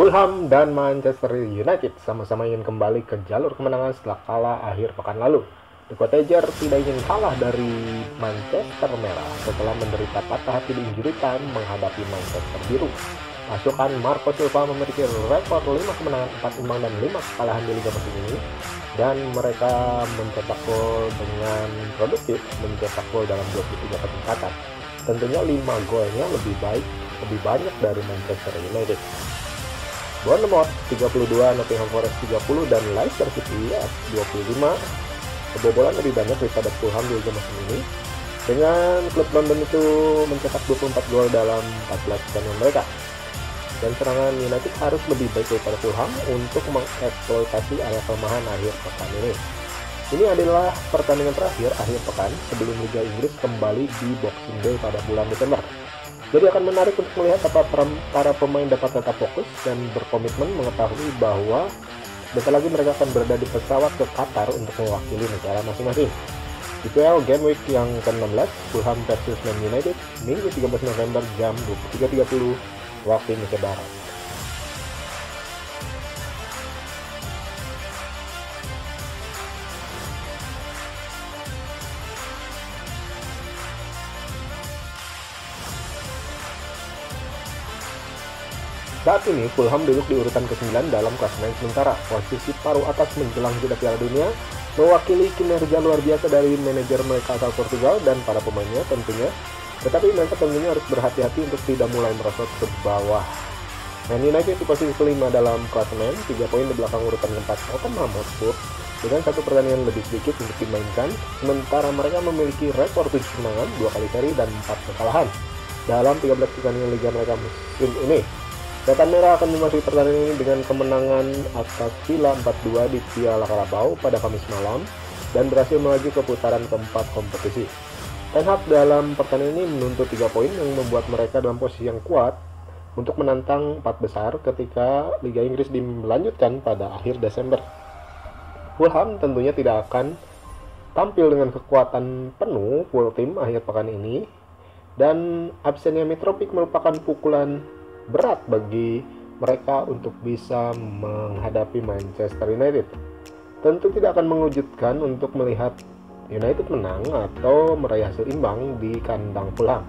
Fulham dan Manchester United sama-sama ingin kembali ke jalur kemenangan setelah kalah akhir pekan lalu. The Cottagers tidak ingin kalah dari Manchester Merah setelah menderita patah hati di injury time menghadapi Manchester Biru. Pasukan Marco Silva memiliki rekor 5 kemenangan, 4 imbang dan 5 kekalahan di Liga musim ini, dan mereka mencetak gol dengan produktif, mencetak gol dalam 23 kesempatan. Tentunya 5 golnya lebih banyak dari Manchester United. Bournemouth 32, Nottingham Forest 30 dan Leicester City 25 kebobolan lebih banyak daripada Fulham di Liga musim ini. Dengan klub London itu mencetak 24 gol dalam 14 pertandingan mereka. Dan serangan United harus lebih baik daripada Fulham untuk mengeksploitasi area kelemahan akhir pekan ini. Ini adalah pertandingan terakhir akhir pekan sebelum Liga Inggris kembali di Boxing Day pada bulan Desember. Jadi akan menarik untuk melihat apakah para pemain dapat tetap fokus dan berkomitmen mengetahui bahwa bentar lagi mereka akan berada di pesawat ke Qatar untuk mewakili negara masing-masing. IPL Game Week yang ke-16, Fulham versus Man United, Minggu 13 November jam 23.30. waktu Indonesia Barat. Saat ini Fulham duduk di urutan ke-9 dalam klasemen sementara, posisi paruh atas menjelang jeda Piala Dunia, mewakili kinerja luar biasa dari manajer mereka asal Portugal dan para pemainnya tentunya. Tetapi mereka tentunya harus berhati-hati untuk tidak mulai merosot ke bawah. Man United di posisi ke-5 dalam klasemen, 3 poin di belakang urutan ke-4 Tottenham Hotspur dengan 1 pertandingan lebih sedikit untuk dimainkan, sementara mereka memiliki rekor 7 kemenangan, 2 kali seri dan 4 kekalahan dalam 13 pertandingan liga mereka musim ini. Setan Merah akan memasuki pertandingan ini dengan kemenangan atas Villa 4-2 di Piala Carabao pada Kamis malam dan berhasil melaju ke putaran keempat kompetisi. Ten Hag dalam pertandingan ini menuntut 3 poin yang membuat mereka dalam posisi yang kuat untuk menantang 4 besar ketika Liga Inggris dilanjutkan pada akhir Desember. Fulham tentunya tidak akan tampil dengan kekuatan penuh full tim akhir pekan ini, dan absennya Mitrovic merupakan pukulan berat bagi mereka untuk bisa menghadapi Manchester United. Tentu tidak akan mengejutkan untuk melihat United menang atau meraih hasil imbang di kandang Fulham.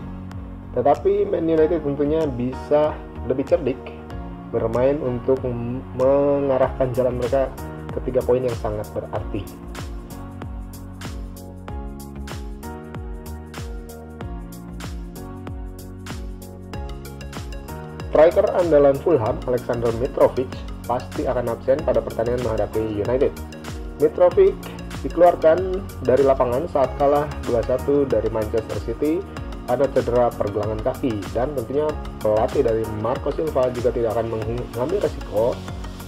Tetapi Man United tentunya bisa lebih cerdik bermain untuk mengarahkan jalan mereka ke 3 poin yang sangat berarti. Striker andalan Fulham, Aleksandar Mitrovic, pasti akan absen pada pertandingan menghadapi United. Mitrovic dikeluarkan dari lapangan saat kalah 2-1 dari Manchester City karena cedera pergelangan kaki, dan tentunya pelatih dari Marco Silva juga tidak akan mengambil resiko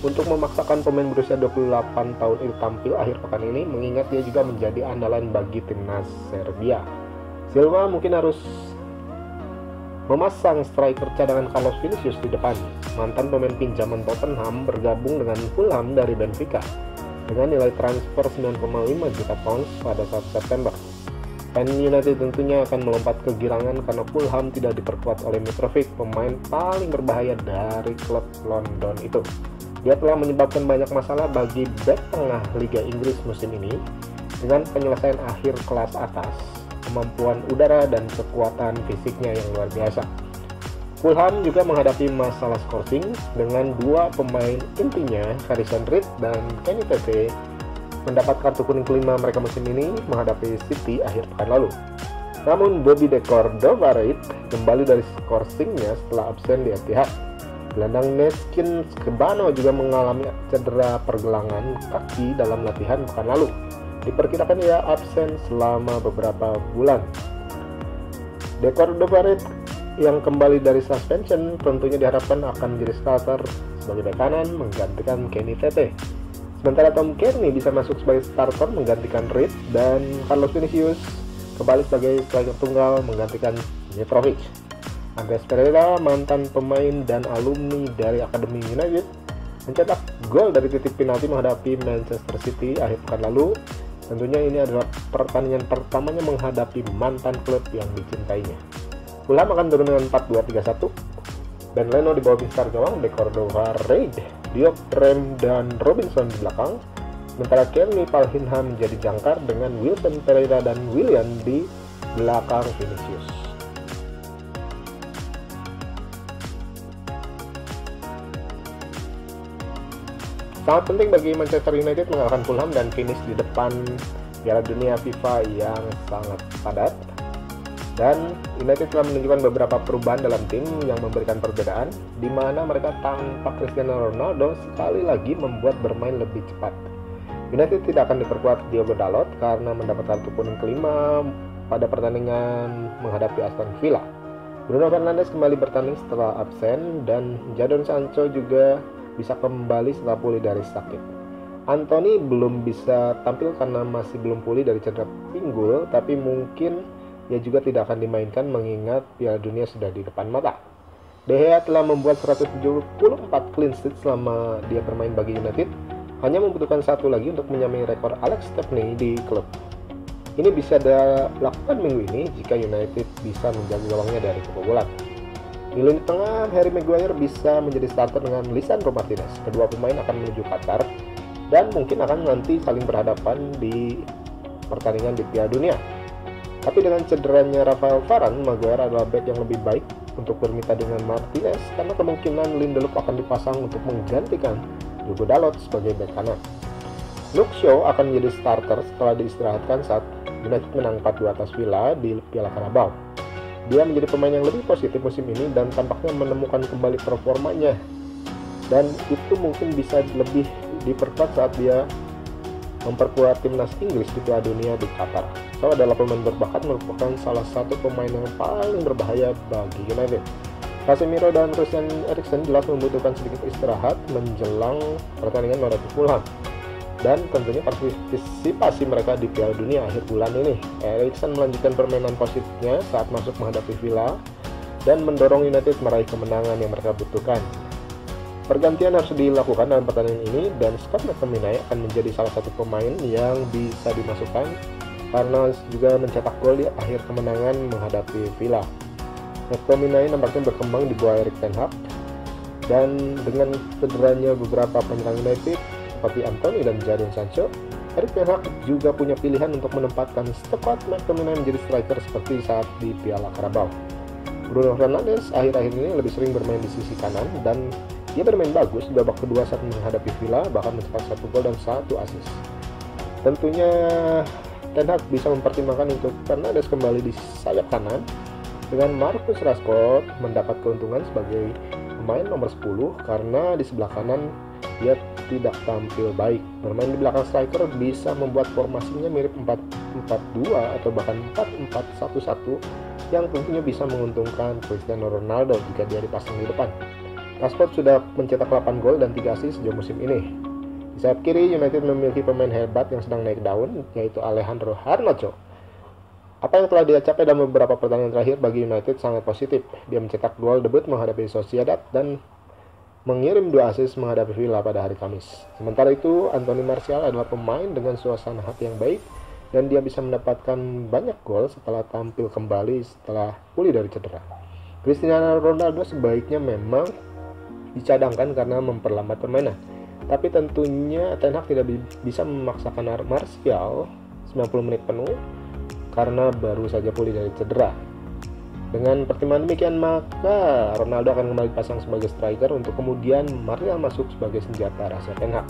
untuk memaksakan pemain berusia 28 tahun itu tampil akhir pekan ini, mengingat dia juga menjadi andalan bagi timnas Serbia. Silva mungkin harus memasang striker cadangan Carlos Vinicius di depan. Mantan pemain pinjaman Tottenham bergabung dengan Fulham dari Benfica dengan nilai transfer 9,5 juta pounds pada 1 September. Man United tentunya akan melompat kegirangan karena Fulham tidak diperkuat oleh Mitrovic, pemain paling berbahaya dari klub London itu. Dia telah menyebabkan banyak masalah bagi bek tengah Liga Inggris musim ini dengan penyelesaian akhir kelas atas, kemampuan udara dan kekuatan fisiknya yang luar biasa. Fulham juga menghadapi masalah skorsing dengan 2 pemain intinya, Harrison Reed dan Kenny Tete, mendapat kartu kuning kelima mereka musim ini menghadapi City akhir pekan lalu. Namun Bobby De Cordova-Reid kembali dari skorsingnya setelah absen di Etihad. Gelandang Neskens Kebano juga mengalami cedera pergelangan kaki dalam latihan pekan lalu. Diperkirakan ia absen selama beberapa bulan. De Cordova-Reid yang kembali dari suspension tentunya diharapkan akan menjadi starter sebagai bek kanan menggantikan Kenny Tete. Sementara Tom Kearney bisa masuk sebagai starter menggantikan Reed, dan Carlos Vinicius kembali sebagai striker tunggal menggantikan Mitrovic. Andreas Pereira, mantan pemain dan alumni dari Akademi United, mencetak gol dari titik penalti menghadapi Manchester City akhir pekan lalu. Tentunya ini adalah pertandingan pertamanya menghadapi mantan klub yang dicintainya. Fulham akan turun dengan 4-2-3-1 Ben Leno di bawah Bingskar gawang, De Cordova-Reid, Diop, Rem, dan Robinson di belakang. Sementara Kenny Palhinha menjadi jangkar dengan Wilson, Pereira, dan William di belakang Vinicius. Sangat penting bagi Manchester United mengalahkan Fulham dan finish di depan Piala Dunia FIFA yang sangat padat. Dan United telah menunjukkan beberapa perubahan dalam tim yang memberikan perbedaan, di mana mereka tanpa Cristiano Ronaldo sekali lagi membuat bermain lebih cepat. United tidak akan diperkuat Diogo Dalot karena mendapat kartu kuning kelima pada pertandingan menghadapi Aston Villa. Bruno Fernandes kembali bertanding setelah absen, dan Jadon Sancho juga bisa kembali setelah pulih dari sakit. Anthony belum bisa tampil karena masih belum pulih dari cedera pinggul, tapi mungkin ia juga tidak akan dimainkan mengingat Piala Dunia sudah di depan mata. De Gea telah membuat 174 clean sheet selama dia bermain bagi United, hanya membutuhkan satu lagi untuk menyamai rekor Alex Stepney di klub. Ini bisa dilakukan minggu ini jika United bisa menjaga gawangnya dari kebobolan. Di lini tengah, Harry Maguire bisa menjadi starter dengan Lisandro Martinez. Kedua pemain akan menuju Qatar dan mungkin akan nanti saling berhadapan di pertandingan di Piala Dunia. Tapi dengan cederanya Rafael Varane, Maguire adalah bek yang lebih baik untuk bermitra dengan Martinez karena kemungkinan Lindelöf akan dipasang untuk menggantikan Diogo Dalot sebagai bek kanan. Luke Shaw akan menjadi starter setelah diistirahatkan saat United menang 4-2 atas Villa di Piala Carabao. Dia menjadi pemain yang lebih positif musim ini dan tampaknya menemukan kembali performanya. Dan itu mungkin bisa lebih diperkuat saat dia memperkuat timnas Inggris di Piala Dunia di Qatar. Shaw adalah pemain berbakat, merupakan salah satu pemain yang paling berbahaya bagi United. Casemiro dan Christian Eriksen jelas membutuhkan sedikit istirahat menjelang pertandingan melawan Fulham. Dan tentunya partisipasi mereka di Piala Dunia akhir bulan ini. Eriksen melanjutkan permainan positifnya saat masuk menghadapi Villa dan mendorong United meraih kemenangan yang mereka butuhkan. Pergantian harus dilakukan dalam pertandingan ini, dan Scott McTominay akan menjadi salah satu pemain yang bisa dimasukkan karena juga mencetak gol di akhir kemenangan menghadapi Villa. McTominay nampaknya berkembang di bawah Erik Ten Hag, dan dengan cederanya beberapa penyerang United seperti Anthony dan Jadon Sancho, Erik Ten Hag juga punya pilihan untuk menempatkan Scott McTominay menjadi striker seperti saat di Piala Carabao. Bruno Fernandes akhir-akhir ini lebih sering bermain di sisi kanan, dan dia bermain bagus di babak kedua saat menghadapi Villa, bahkan mencetak 1 gol dan 1 assist. Tentunya Ten Hag bisa mempertimbangkan untuk Fernandes kembali di sayap kanan dengan Marcus Rashford mendapat keuntungan sebagai pemain nomor 10 karena di sebelah kanan dia tidak tampil baik. Bermain di belakang striker bisa membuat formasinya mirip 4-4-2 atau bahkan 4-4-1-1 yang tentunya bisa menguntungkan Cristiano Ronaldo jika dia dipasang di depan. Rashford sudah mencetak 8 gol dan 3 assist sejauh musim ini. Di sayap kiri, United memiliki pemain hebat yang sedang naik daun, yaitu Alejandro Garnacho. Apa yang telah dia capai dalam beberapa pertandingan terakhir bagi United sangat positif. Dia mencetak gol debut menghadapi Sociedad dan mengirim 2 assist menghadapi Villa pada hari Kamis. Sementara itu, Anthony Martial adalah pemain dengan suasana hati yang baik, dan dia bisa mendapatkan banyak gol setelah tampil kembali setelah pulih dari cedera. Cristiano Ronaldo sebaiknya memang dicadangkan karena memperlambat permainan, tapi tentunya Ten Hag tidak bisa memaksakan Martial 90 menit penuh karena baru saja pulih dari cedera. Dengan pertimbangan demikian, maka Ronaldo akan kembali dipasang sebagai striker untuk kemudian Martial masuk sebagai senjata rahasia Ten Hag.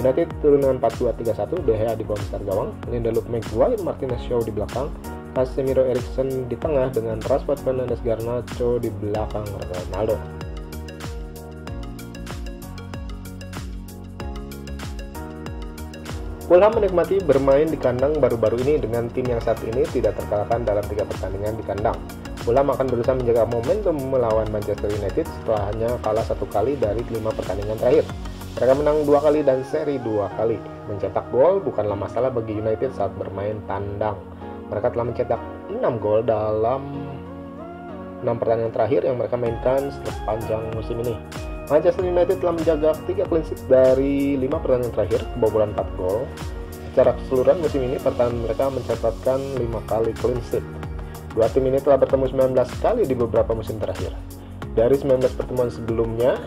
United turun dengan 4-2-3-1, De Gea di bawah besar gawang, Lindelöf, Maguire, Martinez, Shaw di belakang, Casemiro, Eriksen di tengah dengan Rashford, Fernandes, Garnacho di belakang Ronaldo. Fulham menikmati bermain di kandang baru-baru ini dengan tim yang saat ini tidak terkalahkan dalam 3 pertandingan di kandang. Fulham akan berusaha menjaga momentum melawan Manchester United setelah hanya kalah 1 kali dari 5 pertandingan terakhir. Mereka menang 2 kali dan seri 2 kali. Mencetak gol bukanlah masalah bagi United saat bermain tandang. Mereka telah mencetak 6 gol dalam 6 pertandingan terakhir yang mereka mainkan sepanjang musim ini. Manchester United telah menjaga 3 clean sheet dari 5 pertandingan terakhir, kebobolan 4 gol. Secara keseluruhan musim ini, pertahanan mereka mencatatkan 5 kali clean sheet. 2 tim ini telah bertemu 19 kali di beberapa musim terakhir. Dari 19 pertemuan sebelumnya,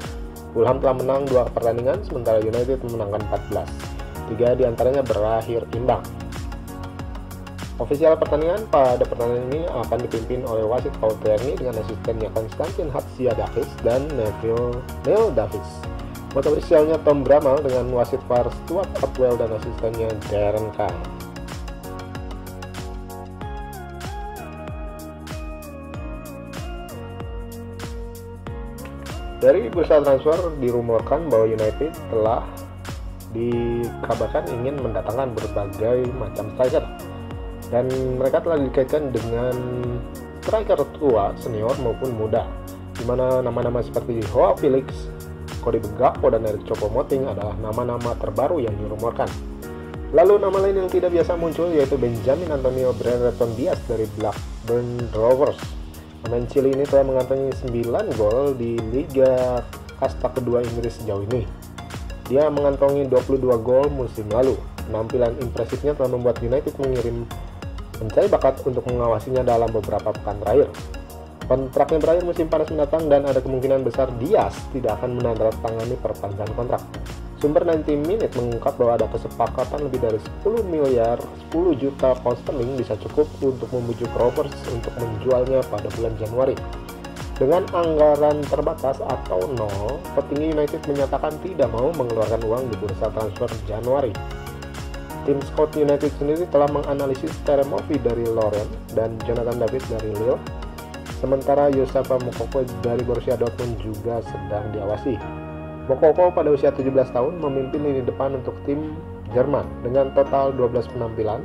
Fulham telah menang 2 pertandingan, sementara United memenangkan 14. 3 diantaranya berakhir imbang. Ofisial pertandingan pada pertandingan ini akan dipimpin oleh wasit Paul Tierney dengan asistennya Konstantin Hatsiadakis dan Neville Neil Davis. Mata ofisialnya Tom Bramall dengan wasit VAR Stuart Atwell dan asistennya Darren Kahn. Dari bursa transfer dirumorkan bahwa United telah dikabarkan ingin mendatangkan berbagai macam striker, dan mereka telah dikaitkan dengan striker tua, senior maupun muda, di mana nama-nama seperti Joao Felix, Cody Gakpo dan Eric Choupo-Moting adalah nama-nama terbaru yang dirumorkan. Lalu nama lain yang tidak biasa muncul yaitu Benjamin Antonio Brereton Dias dari Blackburn Rovers. Pemain Chili ini telah mengantongi 9 gol di Liga Kasta kedua Inggris sejauh ini. Dia mengantongi 22 gol musim lalu. Penampilan impresifnya telah membuat United mencari bakat untuk mengawasinya dalam beberapa pekan terakhir. Kontraknya berakhir musim panas mendatang dan ada kemungkinan besar Dias tidak akan menandatangani perpanjangan kontrak. Sumber 90 Minute mengungkap bahwa ada kesepakatan lebih dari 10 juta pound sterling bisa cukup untuk membujuk Rovers untuk menjualnya pada bulan Januari. Dengan anggaran terbatas atau nol, petinggi United menyatakan tidak mau mengeluarkan uang di bursa transfer Januari. Tim Scott United sendiri telah menganalisis Terry Murphy dari Lorient dan Jonathan David dari Lille. Sementara Youssoufa Moukoko dari Borussia Dortmund juga sedang diawasi. Moukoko pada usia 17 tahun memimpin lini depan untuk tim Jerman dengan total 12 penampilan,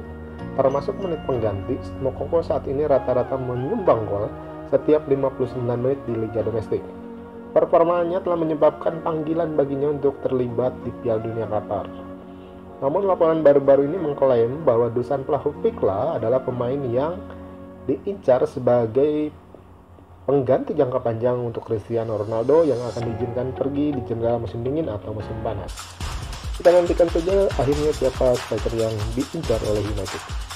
termasuk menit pengganti. Moukoko saat ini rata-rata menyumbang gol setiap 59 menit di liga domestik. Performanya telah menyebabkan panggilan baginya untuk terlibat di Piala Dunia Qatar. Namun laporan baru-baru ini mengklaim bahwa Dusan Vlahovic adalah pemain yang diincar sebagai pengganti jangka panjang untuk Cristiano Ronaldo yang akan diizinkan pergi di jendela musim dingin atau musim panas. Kita nantikan saja akhirnya siapa striker yang diincar oleh United.